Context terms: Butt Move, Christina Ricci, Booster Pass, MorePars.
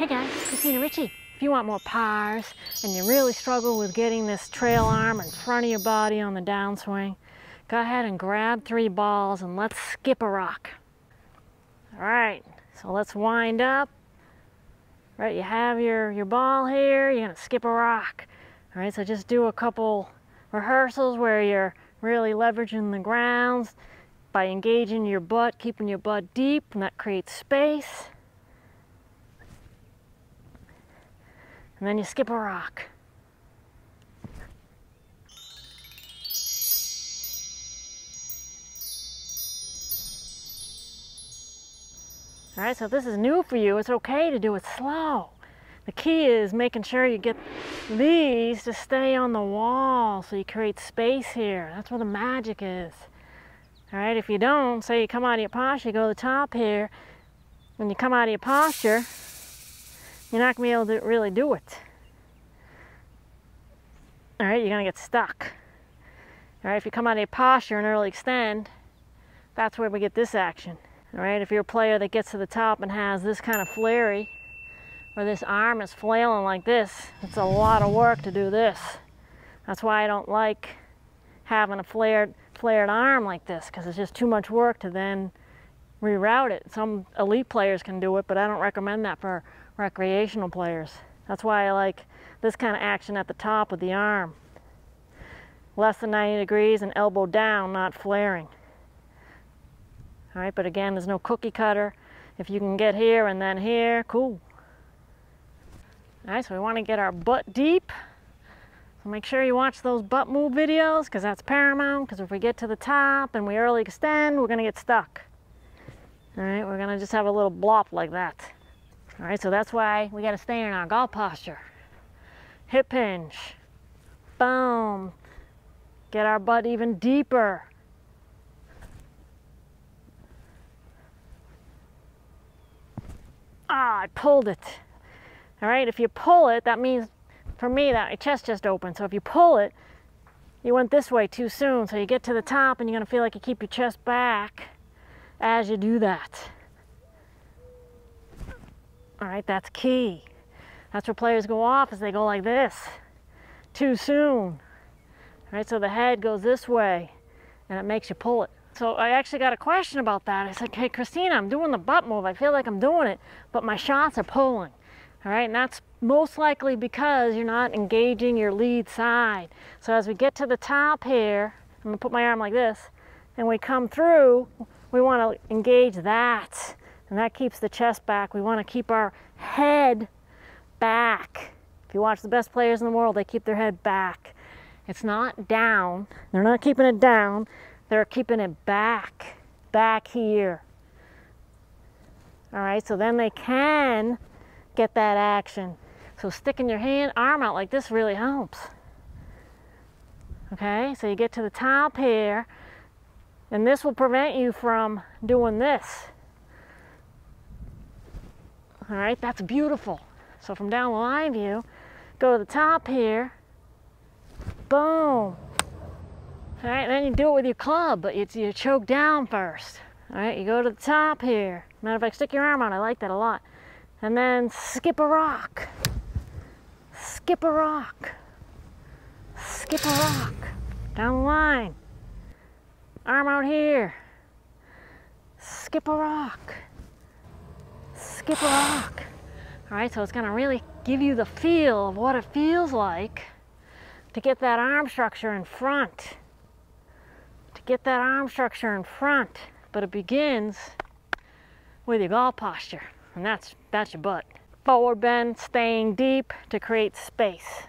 Hey guys, Christina Ricci. If you want more pars and you really struggle with getting this trail arm in front of your body on the downswing, go ahead and grab 3 balls and let's skip a rock. All right, so let's wind up. All right, you have your ball here, you're gonna skip a rock. All right, so just do a couple rehearsals where you're really leveraging the grounds by engaging your butt, keeping your butt deep, and that creates space. And then you skip a rock. All right, so if this is new for you, it's okay to do it slow. The key is making sure you get these to stay on the wall so you create space here. That's where the magic is. All right, if you don't, say you come out of your posture, you go to the top here. When you come out of your posture, you're not going to be able to really do it. All right, you're going to get stuck. All right, if you come out of your posture and early extend, that's where we get this action. All right, if you're a player that gets to the top and has this kind of flary, or this arm is flailing like this, it's a lot of work to do this. That's why I don't like having a flared arm like this, because it's just too much work to then reroute it. Some elite players can do it, but I don't recommend that for recreational players. That's why I like this kind of action at the top with the arm. Less than 90 degrees and elbow down, not flaring. All right, but again, there's no cookie cutter. If you can get here and then here, cool. All right, so we want to get our butt deep. So make sure you watch those butt move videos, because that's paramount, because if we get to the top and we early extend, we're going to get stuck. All right, we're going to just have a little blop like that. All right, so that's why we got to stay in our golf posture. Hip hinge, boom. Get our butt even deeper. Ah, I pulled it. All right, if you pull it, that means, for me, that my chest just opened. So if you pull it, you went this way too soon. So you get to the top and you're gonna feel like you keep your chest back as you do that. All right, that's key. That's where players go off, is they go like this, too soon. All right, so the head goes this way and it makes you pull it. So I actually got a question about that. I said, hey, Christina, I'm doing the butt move. I feel like I'm doing it, but my shots are pulling. All right, and that's most likely because you're not engaging your lead side. So as we get to the top here, I'm gonna put my arm like this, and we come through, we wanna engage that. And that keeps the chest back. We wanna keep our head back. If you watch the best players in the world, they keep their head back. It's not down. They're not keeping it down. They're keeping it back, back here. All right, so then they can get that action. So sticking your hand, arm out like this really helps. Okay, so you get to the top here, and this will prevent you from doing this. All right, that's beautiful. So from down the line view, go to the top here, boom. All right, then you do it with your club, but you choke down first. All right, you go to the top here. Matter of fact, stick your arm out, I like that a lot. And then skip a rock. Skip a rock. Skip a rock. Down the line. Arm out here. Skip a rock. Skip a rock. All right, so it's gonna really give you the feel of what it feels like to get that arm structure in front. To get that arm structure in front. But it begins with your golf posture. And that's your butt. Forward bend, staying deep to create space.